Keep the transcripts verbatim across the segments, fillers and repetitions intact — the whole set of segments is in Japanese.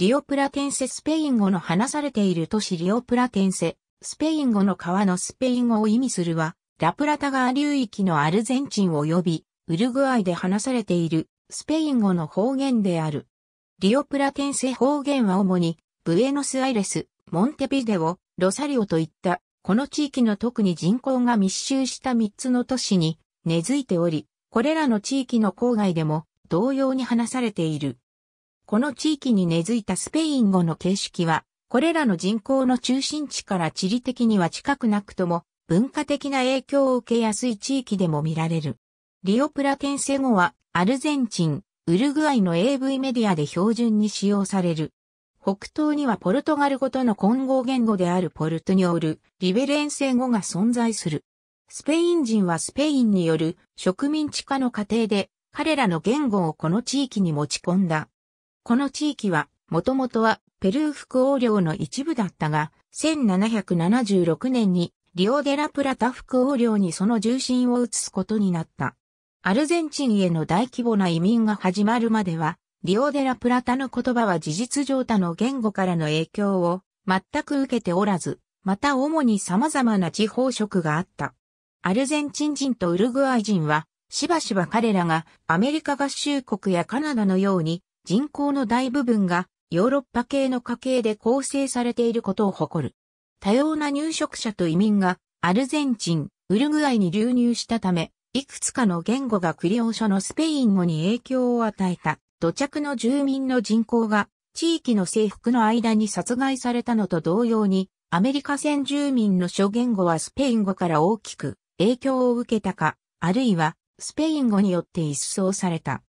リオプラテンセスペイン語の話されている都市リオプラテンセ、スペイン語の川のスペイン語を意味するは、ラプラタ川流域のアルゼンチン及び、ウルグアイで話されているスペイン語の方言である。リオプラテンセ方言は主に、ブエノスアイレス、モンテビデオ、ロサリオといった、この地域の特に人口が密集したみっつの都市に根付いており、これらの地域の郊外でも同様に話されている。この地域に根付いたスペイン語の形式は、これらの人口の中心地から地理的には近くなくとも、文化的な影響を受けやすい地域でも見られる。リオプラテンセ語は、アルゼンチン、ウルグアイの エーブイ メディアで標準に使用される。北東にはポルトガル語との混合言語であるポルトニョール、リベレンセ語が存在する。スペイン人はスペインによる植民地化の過程で、彼らの言語をこの地域に持ち込んだ。この地域は、もともとはペルー副王領の一部だったが、せんななひゃくななじゅうろくねんにリオデラプラタ副王領にその重心を移すことになった。アルゼンチンへの大規模な移民が始まるまでは、リオデラプラタの言葉は事実上他の言語からの影響を全く受けておらず、また主に様々な地方色があった。アルゼンチン人とウルグアイ人は、しばしば彼らがアメリカ合衆国やカナダのように、人口の大部分がヨーロッパ系の家系で構成されていることを誇る。多様な入植者と移民がアルゼンチン、ウルグアイに流入したため、いくつかの言語がクリオーショのスペイン語に影響を与えた土着の住民の人口が地域の征服の間に殺害されたのと同様に、アメリカ先住民の諸言語はスペイン語から大きく影響を受けたか、あるいはスペイン語によって一掃された。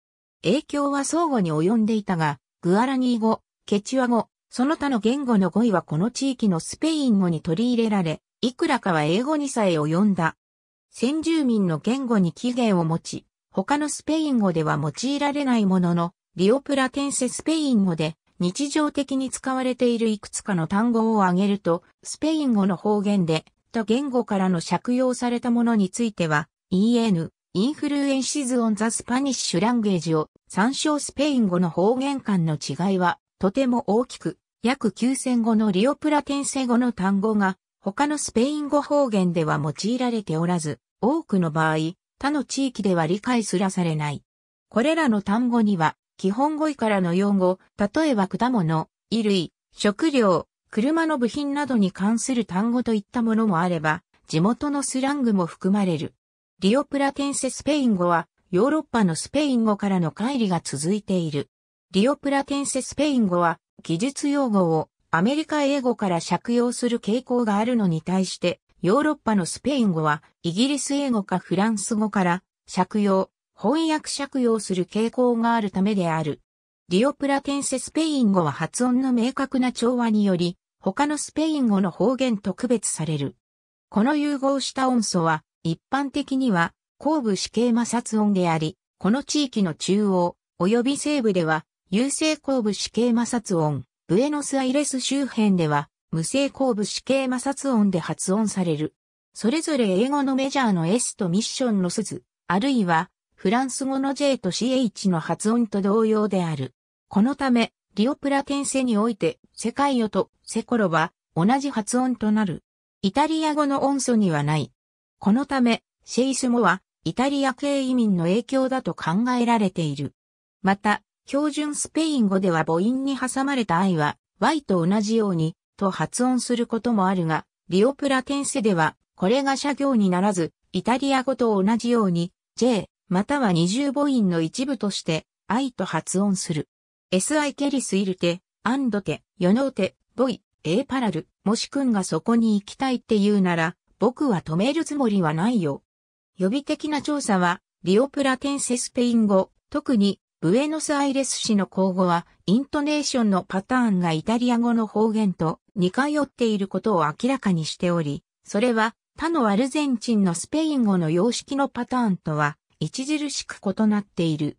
影響は相互に及んでいたが、グアラニー語、ケチュア語、その他の言語の語彙はこの地域のスペイン語に取り入れられ、いくらかは英語にさえ及んだ。先住民の言語に起源を持ち、他のスペイン語では用いられないものの、リオプラテンセスペイン語で日常的に使われているいくつかの単語を挙げると、スペイン語の方言で、他言語からの借用されたものについては、イーエヌ。インフルエンシズ・オン・ザ・スパニッシュ・ランゲージを参照スペイン語の方言間の違いはとても大きく、約きゅうせんごのリオプラテンセ語の単語が他のスペイン語方言では用いられておらず、多くの場合、他の地域では理解すらされない。これらの単語には基本語彙からの用語、例えば果物、衣類、食料、車の部品などに関する単語といったものもあれば、地元のスラングも含まれる。リオプラテンセスペイン語はヨーロッパのスペイン語からの乖離が続いている。リオプラテンセスペイン語は技術用語をアメリカ英語から借用する傾向があるのに対してヨーロッパのスペイン語はイギリス英語かフランス語から借用、翻訳借用する傾向があるためである。リオプラテンセスペイン語は発音の明確な調和により他のスペイン語の方言と区別される。この融合した音素は一般的には後部子系摩擦音であり、この地域の中央及び西部では有声後部子系摩擦音、ブエノスアイレス周辺では無声後部子系摩擦音で発音される。それぞれ英語のメジャーの エス とミッションのスズ、あるいはフランス語の ジェイ と シーエイチ の発音と同様である。このため、リオプラテンセにおいてセカイオとセコロは同じ発音となる。イタリア語の音素にはない。このため、シェイスモはイタリア系移民の影響だと考えられている。また、標準スペイン語では母音に挟まれた アイ は ワイ と同じようにと発音することもあるが、リオプラテンセではこれが斜行にならず、イタリア語と同じように ジェイ または二重母音の一部として アイ と発音する。エスアイ ケリスイルテ、アンドテ、ヨノーテ、ボイ、エーパラル、もし君がそこに行きたいって言うなら、僕は止めるつもりはないよ。予備的な調査は、リオプラテンセスペイン語、特に、ブエノスアイレス市の口語は、イントネーションのパターンがイタリア語の方言と似通っていることを明らかにしており、それは、他のアルゼンチンのスペイン語の様式のパターンとは、著しく異なっている。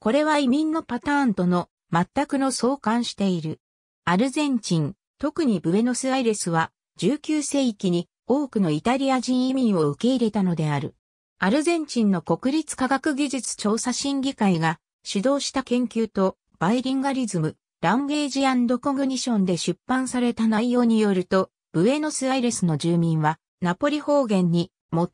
これは移民のパターンとの、全くの相関している。アルゼンチン、特にブエノスアイレスは、じゅうきゅうせいきに、多くのイタリア人移民を受け入れたのである。アルゼンチンの国立科学技術調査審議会が主導した研究とバイリンガリズム、Language and Cognition で出版された内容によると、ブエノスアイレスの住民はナポリ方言に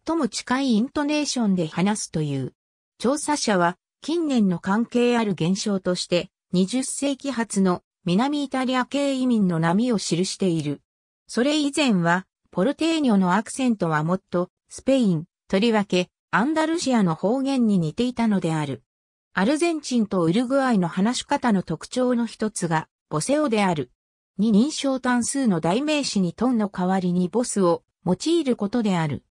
最も近いイントネーションで話すという。調査者は近年の関係ある現象としてにじゅっ世紀初の南イタリア系移民の波を記している。それ以前はポルテーニョのアクセントはもっとスペイン、とりわけアンダルシアの方言に似ていたのである。アルゼンチンとウルグアイの話し方の特徴の一つがボセオである。二人称単数の代名詞にトンの代わりにボスを用いることである。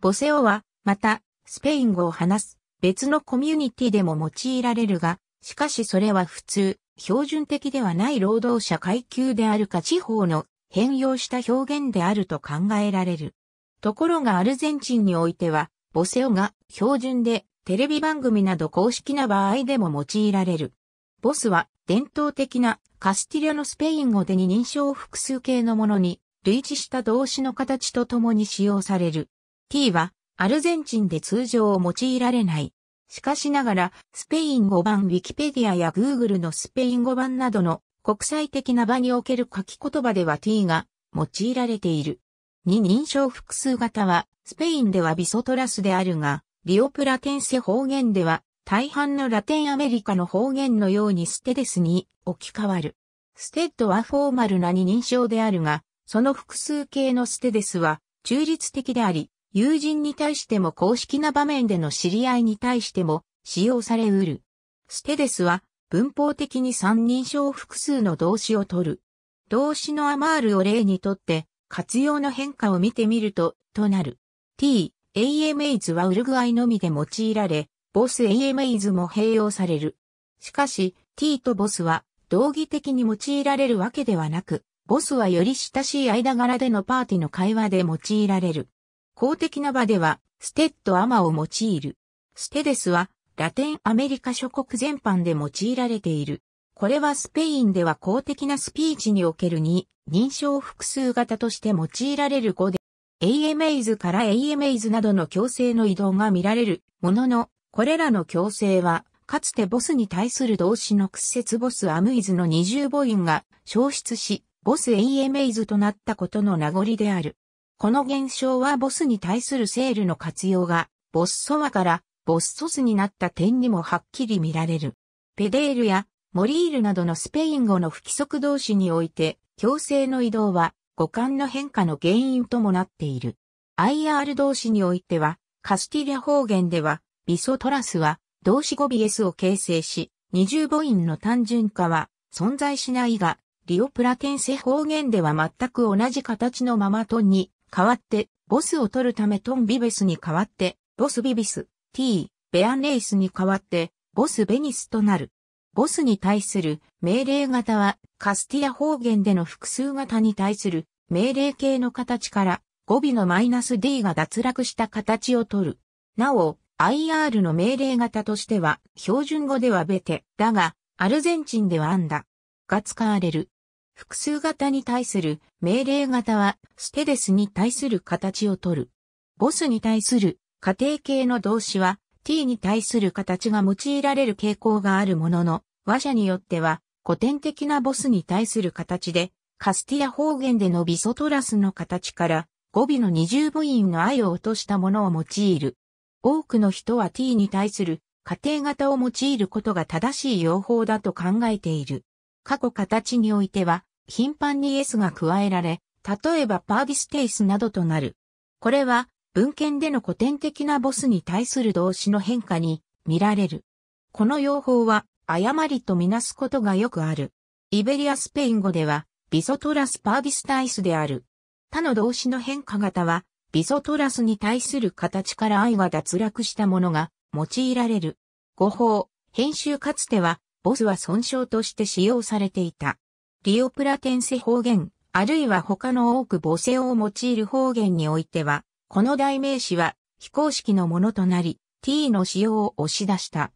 ボセオはまたスペイン語を話す別のコミュニティでも用いられるが、しかしそれは普通、標準的ではない労働者階級であるか地方の変容した表現であると考えられる。ところがアルゼンチンにおいては、ボセオが標準でテレビ番組など公式な場合でも用いられる。ボスは伝統的なカスティリアのスペイン語で二人称複数形のものに類似した動詞の形とともに使用される。T はアルゼンチンで通常用いられない。しかしながらスペイン語版 Wikipedia や Google のスペイン語版などの国際的な場における書き言葉では T が用いられている。二人称複数型は、スペインではビソトラスであるが、リオプラテンセ方言では、大半のラテンアメリカの方言のようにステデスに置き換わる。ステッドはフォーマルな二人称であるが、その複数形のステデスは中立的であり、友人に対しても公式な場面での知り合いに対しても使用されうる。ステデスは文法的に三人称複数の動詞を取る。動詞のアマールを例にとって、活用の変化を見てみると、となる。t、amaze はウルグアイのみで用いられ、ボス amaze も併用される。しかし、t とボスは、同義的に用いられるわけではなく、ボスはより親しい間柄でのパーティの会話で用いられる。公的な場では、ステッドアマを用いる。ステデスは、ラテンアメリカ諸国全般で用いられている。これはスペインでは公的なスピーチにおけるに人称複数型として用いられる語で、amaze から amaze などの強制の移動が見られるものの、これらの強制は、かつてボスに対する動詞の屈折ボス amaze の二重母音が消失し、ボス amaze となったことの名残である。この現象はボスに対するセールの活用が、ボッソワからボッソスになった点にもはっきり見られる。ペデールやモリールなどのスペイン語の不規則動詞において、強制の移動は語感の変化の原因ともなっている。アイアール 動詞においては、カスティリア方言では、ビソトラスは動詞語尾 s を形成し、二重母音の単純化は存在しないが、リオプラテンセ方言では全く同じ形のままトンに代わって、ボスを取るためトンビベスに代わって、ボスビビス、t、ベアネイスに代わって、ボスベニスとなる。ボスに対する命令型はカスティリア方言での複数型に対する命令形の形から語尾のマイナス d が脱落した形を取る。なお、アイアール の命令型としては標準語ではベテだがアルゼンチンではアンダが使われる。複数型に対する命令型はステデスに対する形を取る。ボスに対する家庭形の動詞はt に対する形が用いられる傾向があるものの、話者によっては古典的なボスに対する形で、カスティリア方言でのビソトラスの形から語尾の二重母音の i を落としたものを用いる。多くの人は t に対する家庭型を用いることが正しい用法だと考えている。過去形においては頻繁に s が加えられ、例えばパーディステイスなどとなる。これは、文献での古典的なボスに対する動詞の変化に見られる。この用法は誤りとみなすことがよくある。イベリアスペイン語ではビソトラスパーディスタイスである。他の動詞の変化型はビソトラスに対する形から i が脱落したものが用いられる。語法、編集かつてはボスは尊称として使用されていた。リオプラテンセ方言、あるいは他の多くボセオを用いる方言においては、この代名詞は非公式のものとなり、t の使用を押し出した。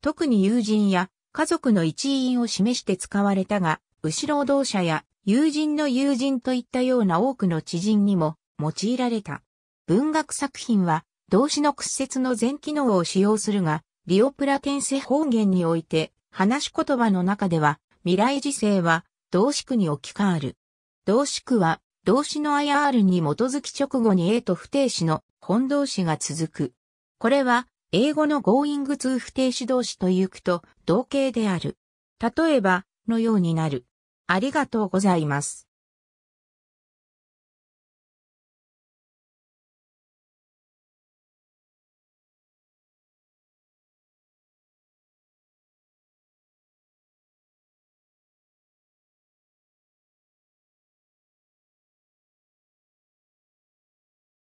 特に友人や家族の一員を示して使われたが、後労働者や友人の友人といったような多くの知人にも用いられた。文学作品は動詞の屈折の全機能を使用するが、リオプラテンセ方言において話し言葉の中では未来時制は動詞句に置き換わる。動詞句は動詞の アイアール に基づき直後に A と不定詞の本動詞が続く。これは英語の going to 不定詞動詞という句と同型である。例えばのようになる。ありがとうございます。